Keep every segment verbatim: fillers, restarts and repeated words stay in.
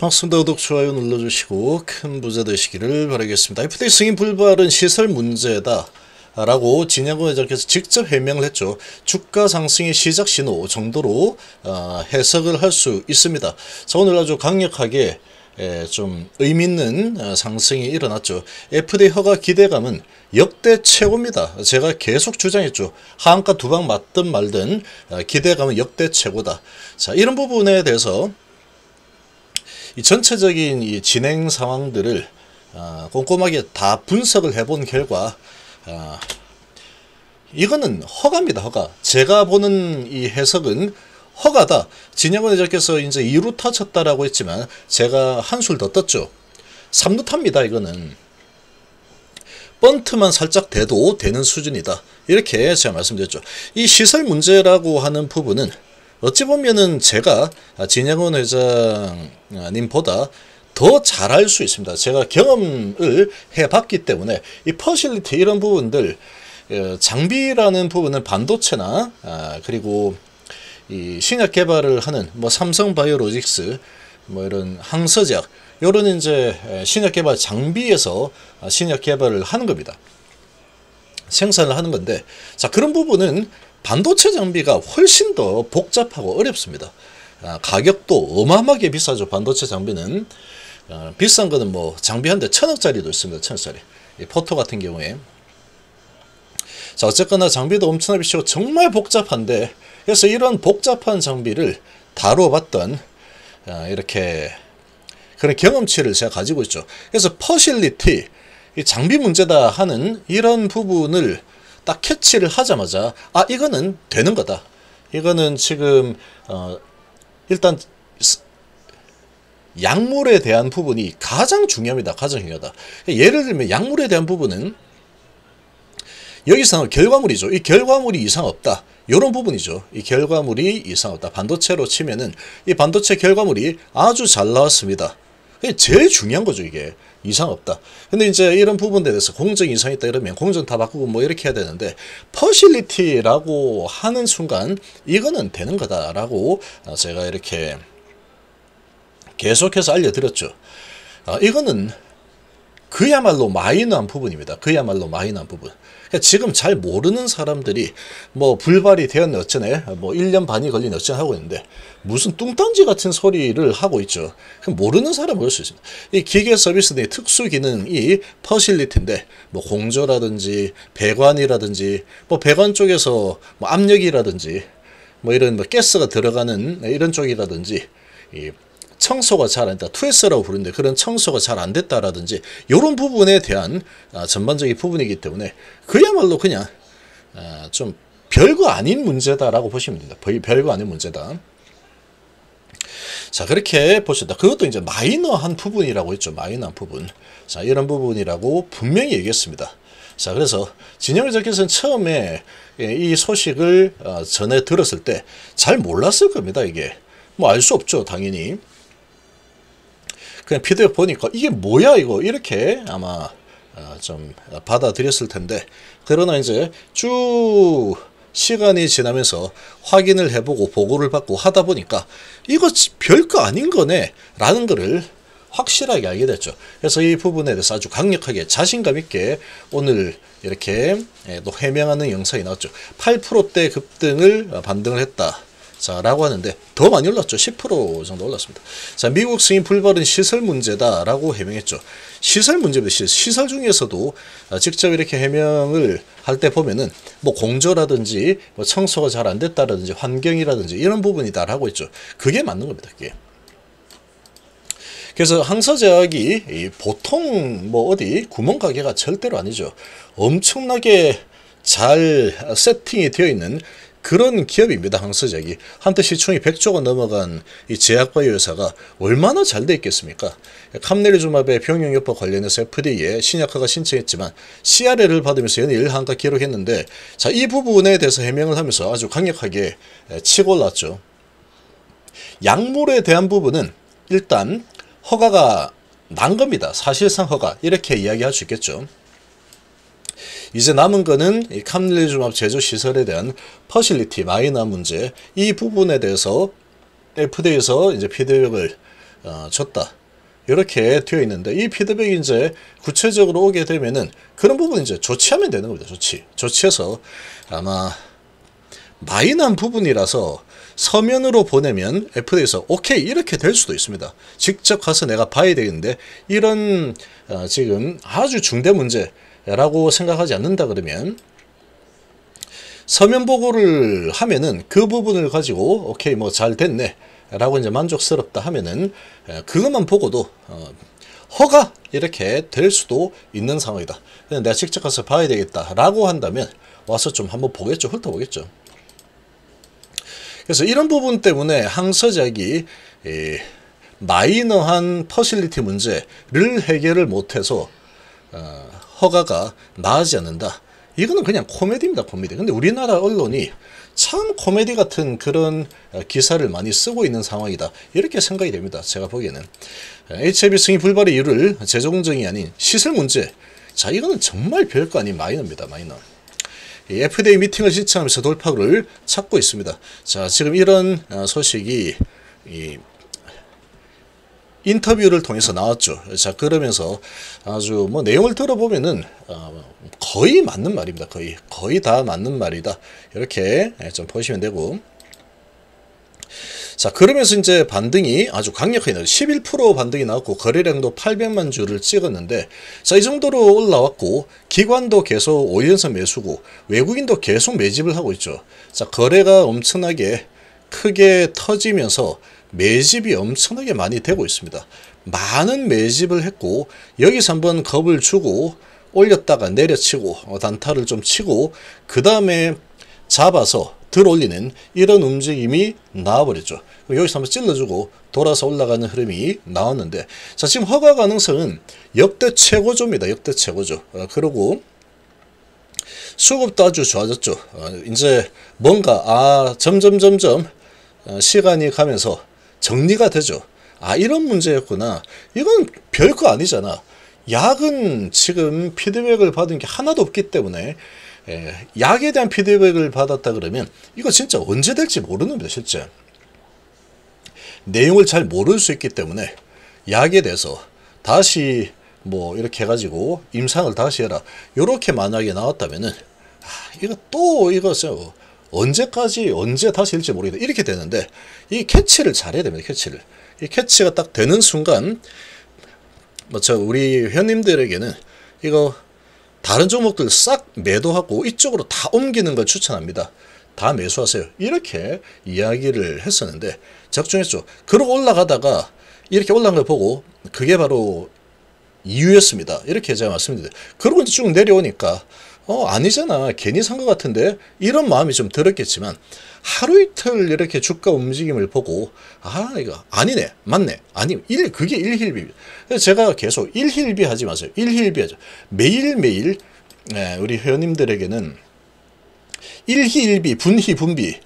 반갑습니다. 구독, 좋아요 눌러주시고 큰 부자 되시기를 바라겠습니다. 에프디에이 승인 불발은 시설 문제다 라고 진영권 회장께서 직접 해명을 했죠. 주가 상승의 시작 신호 정도로 어, 해석을 할 수 있습니다. 자, 오늘 아주 강력하게 예, 좀 의미 있는 상승이 일어났죠. 에프디에이 허가 기대감은 역대 최고입니다. 제가 계속 주장했죠. 하한가 두 방 맞든 말든 기대감은 역대 최고다. 자, 이런 부분에 대해서 이 전체적인 이 진행 상황들을 어, 꼼꼼하게 다 분석을 해본 결과 어, 이거는 허가입니다. 허가. 제가 보는 이 해석은 허가다. 진영원 회장께서 이제 이 루타 쳤다라고 했지만 제가 한술 더 떴죠. 삼 루타입니다. 이거는 번트만 살짝 대도 되는 수준이다. 이렇게 제가 말씀드렸죠. 이 시설 문제라고 하는 부분은 어찌 보면은 제가 진영원 회장님보다 더 잘할 수 있습니다. 제가 경험을 해봤기 때문에 이 퍼실리티 이런 부분들, 장비라는 부분은 반도체나 그리고 이 신약 개발을 하는 뭐 삼성 바이오로직스 뭐 이런 항서제약 요런 이제 신약 개발 장비에서 신약 개발을 하는 겁니다. 생산을 하는 건데, 자, 그런 부분은 반도체 장비가 훨씬 더 복잡하고 어렵습니다. 아, 가격도 어마어마하게 비싸죠. 반도체 장비는 아, 비싼 거는 뭐 장비 한 대 천억짜리도 있습니다. 천억짜리 이 포토 같은 경우에. 자, 어쨌거나 장비도 엄청나게 비싸고 정말 복잡한데, 그래서 이런 복잡한 장비를 다뤄봤던 아, 이렇게 그런 경험치를 제가 가지고 있죠. 그래서 퍼실리티, 이 장비 문제다 하는 이런 부분을 딱 캐치를 하자마자 아, 이거는 되는 거다. 이거는 지금 어, 일단 약물에 대한 부분이 가장 중요합니다. 가장 중요하다. 예를 들면 약물에 대한 부분은 여기서는 결과물이죠. 이 결과물이 이상 없다. 이런 부분이죠. 이 결과물이 이상 없다. 반도체로 치면은 이 반도체 결과물이 아주 잘 나왔습니다. 그게 제일 중요한 거죠. 이게 이상 없다. 근데 이제 이런 부분에 대해서 공정 이상 있다 이러면 공정 다 바꾸고 뭐 이렇게 해야 되는데, 퍼실리티라고 하는 순간 이거는 되는 거다라고 제가 이렇게 계속해서 알려드렸죠. 아, 이거는 그야말로 마이너한 부분입니다. 그야말로 마이너한 부분. 그러니까 지금 잘 모르는 사람들이 뭐 불발이 되었네 어쩌네, 뭐 일 년 반이 걸린 어쩌네 하고 있는데 무슨 뚱딴지 같은 소리를 하고 있죠. 모르는 사람은 올 수 있습니다. 이 기계 서비스 내 특수 기능이 퍼실리티인데, 뭐 공조라든지 배관이라든지 뭐 배관 쪽에서 뭐 압력이라든지 뭐 이런 뭐 가스가 들어가는 이런 쪽이라든지 이 청소가 잘 안 됐다, 투에스라고 부르는데 그런 청소가 잘 안 됐다라든지 이런 부분에 대한 아, 전반적인 부분이기 때문에 그야말로 그냥 아, 좀 별거 아닌 문제다라고 보시면 됩니다. 거의 별거 아닌 문제다. 자, 그렇게 보셨다. 그것도 이제 마이너한 부분이라고 했죠. 마이너한 부분. 자, 이런 부분이라고 분명히 얘기했습니다. 자, 그래서 진영원 회장께서는 처음에 이 소식을 아, 전해 들었을 때 잘 몰랐을 겁니다. 이게 뭐 알 수 없죠. 당연히. 그냥 피드백 보니까 이게 뭐야 이거 이렇게 아마 좀 받아들였을 텐데, 그러나 이제 쭉 시간이 지나면서 확인을 해보고 보고를 받고 하다 보니까 이거 별거 아닌 거네 라는 거를 확실하게 알게 됐죠. 그래서 이 부분에 대해서 아주 강력하게 자신감 있게 오늘 이렇게 또 해명하는 영상이 나왔죠. 팔 퍼센트대 급등을 반등을 했다. 자, 라고 하는데 더 많이 올랐죠. 십 퍼센트 정도 올랐습니다. 자, 미국 승인 불발은 시설 문제다 라고 해명했죠. 시설 문제입니다. 시설, 시설 중에서도 직접 이렇게 해명을 할 때 보면은 뭐 공조라든지 뭐 청소가 잘 안 됐다라든지 환경이라든지 이런 부분이다 라고 했죠. 그게 맞는 겁니다. 그게. 그래서 항서제약이 보통 뭐 어디 구멍가게가 절대로 아니죠. 엄청나게 잘 세팅이 되어 있는 그런 기업입니다. 항서제약이 한때 시총이 백조가 넘어간 이 제약바이오 회사가 얼마나 잘 돼 있겠습니까? 캄렐리조마베 병용요법 관련해서 에프디에이에 신약허가 신청했지만 씨알엘을 받으면서 연일 한가 기록했는데, 자, 이 부분에 대해서 해명을 하면서 아주 강력하게 치고 올랐죠. 약물에 대한 부분은 일단 허가가 난 겁니다. 사실상 허가 이렇게 이야기할 수 있겠죠. 이제 남은 거는 이 캄렐리주맙 제조 시설에 대한 퍼실리티 마이너 문제, 이 부분에 대해서 에프디에이에서 이제 피드백을 어, 줬다. 이렇게 되어 있는데, 이 피드백이 이제 구체적으로 오게 되면은 그런 부분 이제 조치하면 되는 겁니다. 조치. 조치해서 아마 마이너한 부분이라서 서면으로 보내면 에프디에이에서 오케이 이렇게 될 수도 있습니다. 직접 가서 내가 봐야 되겠는데 이런 어, 지금 아주 중대 문제라고 생각하지 않는다 그러면 서면 보고를 하면은 그 부분을 가지고 오케이 뭐 잘 됐네 라고 이제 만족스럽다 하면은 그것만 보고도 어, 허가 이렇게 될 수도 있는 상황이다. 내가 직접 가서 봐야 되겠다 라고 한다면 와서 좀 한번 보겠죠. 훑어보겠죠. 그래서 이런 부분 때문에 항서제약이 이 마이너한 퍼실리티 문제를 해결을 못해서 어, 허가가 나아지지 않는다. 이거는 그냥 코미디입니다. 코미디. 근데 우리나라 언론이 참 코미디 같은 그런 기사를 많이 쓰고 있는 상황이다. 이렇게 생각이 됩니다. 제가 보기에는. 에이치엘비 승인 불발의 이유를 재정정이 아닌 시설 문제. 자, 이거는 정말 별거 아닌 마이너입니다. 마이너. 이 에프디에이 미팅을 신청하면서 돌파구를 찾고 있습니다. 자, 지금 이런 소식이 이 인터뷰를 통해서 나왔죠. 자, 그러면서 아주 뭐 내용을 들어보면은 거의 맞는 말입니다. 거의 거의 다 맞는 말이다. 이렇게 좀 보시면 되고. 자, 그러면서 이제 반등이 아주 강력하게 나왔죠. 십일 퍼센트 반등이 나왔고 거래량도 팔백만 주를 찍었는데, 자, 이 정도로 올라왔고 기관도 계속 오 연속 매수고 외국인도 계속 매집을 하고 있죠. 자, 거래가 엄청나게 크게 터지면서 매집이 엄청나게 많이 되고 있습니다. 많은 매집을 했고 여기서 한번 겁을 주고 올렸다가 내려치고 단타를 좀 치고 그 다음에 잡아서 들어올리는 이런 움직임이 나와버렸죠. 여기서 한번 찔러주고 돌아서 올라가는 흐름이 나왔는데, 자, 지금 허가 가능성은 역대 최고조입니다. 역대 최고조. 어, 그리고 수급도 아주 좋아졌죠. 어, 이제 뭔가 아 점점점점 어, 시간이 가면서 정리가 되죠. 아, 이런 문제였구나. 이건 별거 아니잖아. 약은 지금 피드백을 받은 게 하나도 없기 때문에 예, 약에 대한 피드백을 받았다 그러면 이거 진짜 언제 될지 모르는 겁니다. 실제 내용을 잘 모를 수 있기 때문에 약에 대해서 다시 뭐 이렇게 해가지고 임상을 다시 해라 이렇게 만약에 나왔다면은 아, 이거 또 이거 언제까지 언제 다시 될지 모르겠다 이렇게 되는데, 이 캐치를 잘해야 됩니다. 캐치를. 이 캐치가 딱 되는 순간 뭐 저 우리 회원님들에게는 이거 다른 종목들 싹 매도하고 이쪽으로 다 옮기는 걸 추천합니다. 다 매수하세요. 이렇게 이야기를 했었는데 적중했죠. 그러고 올라가다가 이렇게 올라간 걸 보고 그게 바로 이유였습니다. 이렇게 제가 말씀드렸는데, 그러고 이제 쭉 내려오니까 어 아니잖아. 괜히 산 것 같은데 이런 마음이 좀 들었겠지만 하루 이틀 이렇게 주가 움직임을 보고 아 이거 아니네 맞네 아니 일 그게 일힐비입니다. 그래서 제가 계속 일힐비 하지 마세요. 일힐비 하죠. 매일매일 네, 우리 회원님들에게는 일희일비 분희분비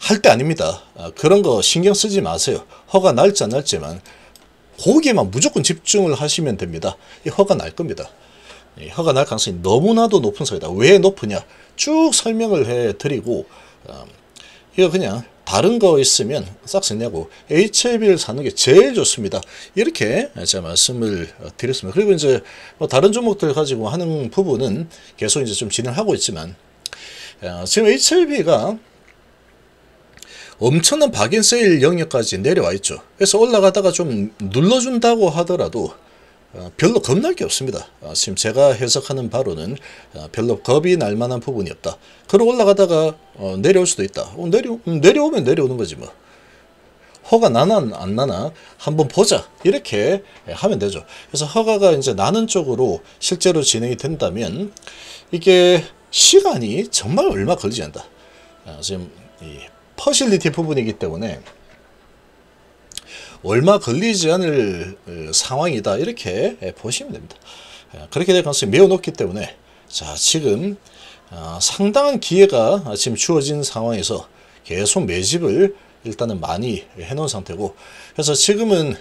할 때 아닙니다. 아, 그런 거 신경 쓰지 마세요. 허가 날지 안 날지만 거기에만 무조건 집중을 하시면 됩니다. 이 허가 날 겁니다. 허가 날 가능성이 너무나도 높은 상황이다. 왜 높으냐? 쭉 설명을 해드리고 어, 이거 그냥 다른 거 있으면 싹 쓰냐고 에이치엘비를 사는 게 제일 좋습니다. 이렇게 제가 말씀을 드렸습니다. 그리고 이제 뭐 다른 종목들 가지고 하는 부분은 계속 이제 좀 진행하고 있지만 어, 지금 에이치엘비가 엄청난 박앤세일 영역까지 내려와 있죠. 그래서 올라가다가 좀 눌러준다고 하더라도 어, 별로 겁날 게 없습니다. 어, 지금 제가 해석하는 바로는 어, 별로 겁이 날 만한 부분이 없다. 그러 올라가다가 어, 내려올 수도 있다. 어, 내려, 내려오면 내려오는 거지 뭐. 허가 나나 안 나나 한번 보자. 이렇게 하면 되죠. 그래서 허가가 이제 나는 쪽으로 실제로 진행이 된다면 이게 시간이 정말 얼마 걸리지 않다. 어, 지금 이 퍼실리티 부분이기 때문에 얼마 걸리지 않을 상황이다. 이렇게 보시면 됩니다. 그렇게 될 가능성이 매우 높기 때문에 자 지금 상당한 기회가 지금 주어진 상황에서 계속 매집을 일단은 많이 해놓은 상태고, 그래서 지금은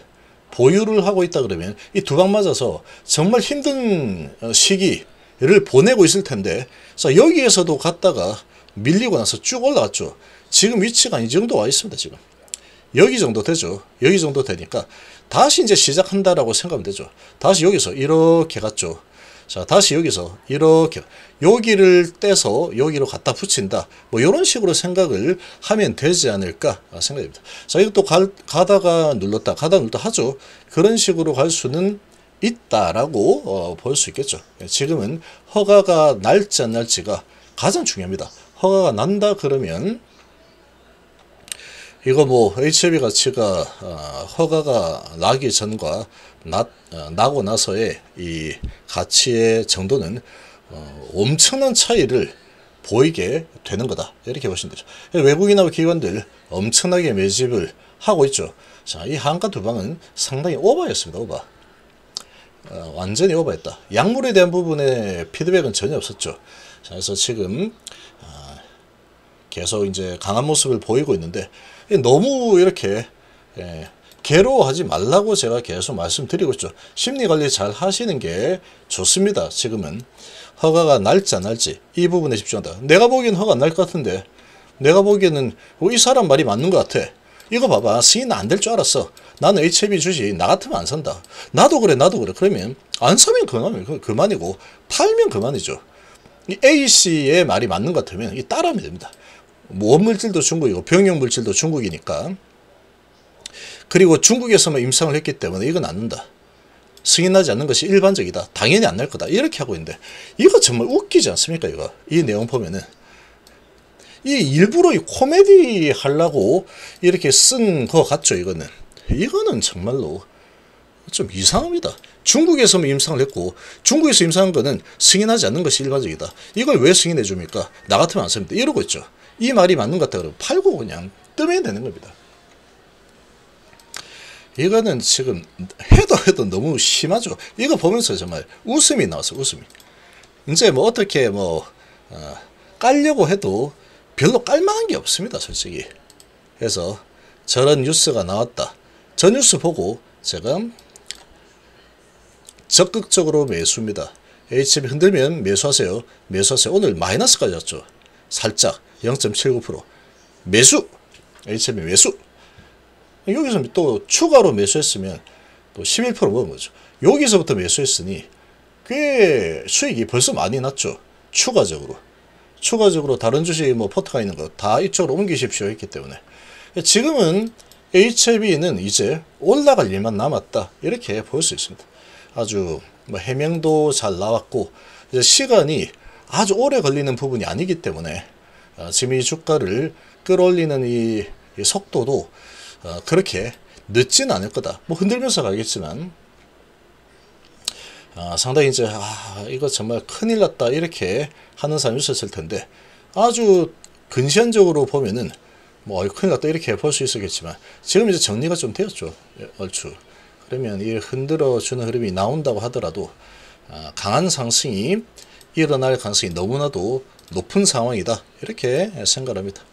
보유를 하고 있다 그러면 이 두 방 맞아서 정말 힘든 시기를 보내고 있을 텐데, 자 여기에서도 갔다가 밀리고 나서 쭉 올라왔죠. 지금 위치가 이 정도 와 있습니다. 지금 여기 정도 되죠. 여기 정도 되니까 다시 이제 시작한다라고 생각하면 되죠. 다시 여기서 이렇게 갔죠. 자, 다시 여기서 이렇게 여기를 떼서 여기로 갖다 붙인다. 뭐 이런 식으로 생각을 하면 되지 않을까 생각입니다. 자, 이것도 가, 가다가 눌렀다 가다 눌렀다 하죠. 그런 식으로 갈 수는 있다라고 어, 볼 수 있겠죠. 지금은 허가가 날지 안 날지가 가장 중요합니다. 허가가 난다 그러면 이거 뭐 에이치엘비 가치가 어, 허가가 나기 전과 나, 어, 나고 나서의 이 가치의 정도는 어, 엄청난 차이를 보이게 되는 거다, 이렇게 보시면 되죠. 외국인하고 기관들 엄청나게 매집을 하고 있죠. 자, 이 한가 두 방은 상당히 오버였습니다. 오버. 어, 완전히 오버했다. 약물에 대한 부분에 피드백은 전혀 없었죠. 자, 그래서 지금 어, 계속 이제 강한 모습을 보이고 있는데 너무 이렇게 예, 괴로워하지 말라고 제가 계속 말씀드리고 있죠. 심리관리 잘 하시는 게 좋습니다. 지금은 허가가 날지 안 날지 이 부분에 집중한다. 내가 보기엔 허가 안 날 것 같은데, 내가 보기에는 이 사람 말이 맞는 것 같아. 이거 봐봐, 승인 안 될 줄 알았어. 나는 에이치엘비 주식 나 같으면 안 산다. 나도 그래, 나도 그래. 그러면 안 사면 그만, 그만이고 팔면 그만이죠. 이 A씨의 말이 맞는 것 같으면 이 따라하면 됩니다. 뭐 원물질도 중국이고 병용물질도 중국이니까. 그리고 중국에서만 임상을 했기 때문에 이건 안 난다. 승인하지 않는 것이 일반적이다. 당연히 안 날 거다. 이렇게 하고 있는데 이거 정말 웃기지 않습니까? 이거 이 내용 보면은 이 일부러 이 코미디 하려고 이렇게 쓴 거 같죠. 이거는 이거는 정말로 좀 이상합니다. 중국에서만 임상을 했고 중국에서 임상한 거는 승인하지 않는 것이 일반적이다. 이걸 왜 승인해 줍니까? 나 같으면 안 씁니다. 이러고 있죠. 이 말이 맞는 것 같다 그러면 팔고 그냥 뜸해야 되는 겁니다. 이거는 지금 해도 해도 너무 심하죠. 이거 보면서 정말 웃음이 나왔어, 웃음이. 이제 뭐 어떻게 뭐 어, 깔려고 해도 별로 깔만한 게 없습니다, 솔직히. 그래서 저런 뉴스가 나왔다. 저 뉴스 보고 제가 적극적으로 매수입니다. 에이치비 흔들면 매수하세요. 매수하세요. 오늘 마이너스까지 왔죠. 살짝 영 점 칠구 퍼센트 매수. 에이치비 매수. 여기서 또 추가로 매수했으면 또 십일 퍼센트 먹은 거죠. 여기서부터 매수했으니 꽤 수익이 벌써 많이 났죠. 추가적으로. 추가적으로 다른 주식 뭐 포트가 있는 거 다 이쪽으로 옮기십시오 했기 때문에. 지금은 에이치엘비는 이제 올라갈 일만 남았다. 이렇게 볼 수 있습니다. 아주 뭐 해명도 잘 나왔고 이제 시간이 아주 오래 걸리는 부분이 아니기 때문에 지금 이 주가를 끌어올리는 이, 이 속도도 어, 그렇게 늦진 않을 거다. 뭐 흔들면서 가겠지만 어, 상당히 이제 아, 이거 정말 큰일 났다 이렇게 하는 사람이 있었을 텐데 아주 근시안적으로 보면은 뭐 큰일 났다 이렇게 볼 수 있었겠지만 지금 이제 정리가 좀 되었죠. 얼추. 그러면 이 흔들어주는 흐름이 나온다고 하더라도 어, 강한 상승이 일어날 가능성이 너무나도 높은 상황이다. 이렇게 생각합니다.